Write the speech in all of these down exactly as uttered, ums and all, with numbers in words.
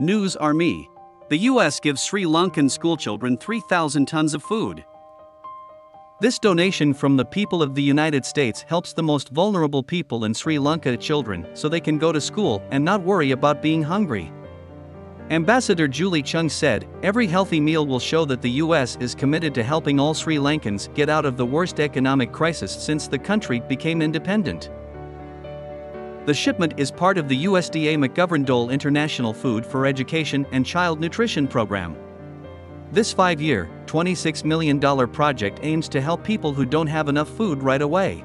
News are me. The U S gives Sri Lankan schoolchildren three thousand tons of food. This donation from the people of the United States helps the most vulnerable people in Sri Lanka children so they can go to school and not worry about being hungry. Ambassador Julie Chung said, "Every healthy meal will show that the U S is committed to helping all Sri Lankans get out of the worst economic crisis since the country became independent." The shipment is part of the U S D A McGovern-Dole International Food for Education and Child Nutrition Program. This five-year, twenty-six million dollar project aims to help people who don't have enough food right away.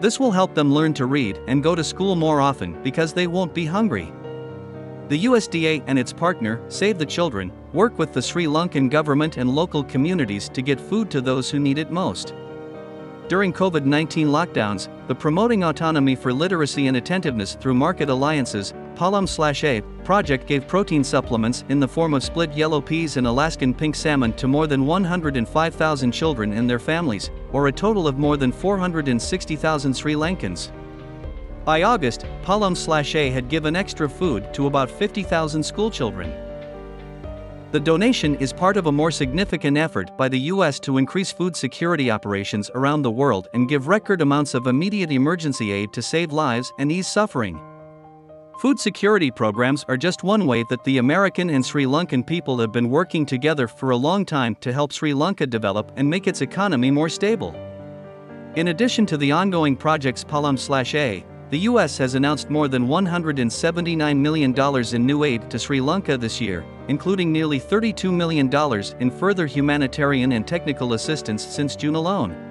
This will help them learn to read and go to school more often because they won't be hungry. The U S D A and its partner, Save the Children, work with the Sri Lankan government and local communities to get food to those who need it most. During COVID nineteen lockdowns, the Promoting Autonomy for Literacy and Attentiveness Through Market Alliances (PALM/A) project gave protein supplements in the form of split yellow peas and Alaskan pink salmon to more than one hundred five thousand children and their families, or a total of more than four hundred sixty thousand Sri Lankans. By August, PALM/A had given extra food to about fifty thousand schoolchildren. The donation is part of a more significant effort by the U S to increase food security operations around the world and give record amounts of immediate emergency aid to save lives and ease suffering. Food security programs are just one way that the American and Sri Lankan people have been working together for a long time to help Sri Lanka develop and make its economy more stable. In addition to the ongoing projects PALM/A, the U S has announced more than one hundred seventy-nine million dollars in new aid to Sri Lanka this year, including nearly thirty-two million dollars in further humanitarian and technical assistance since June alone.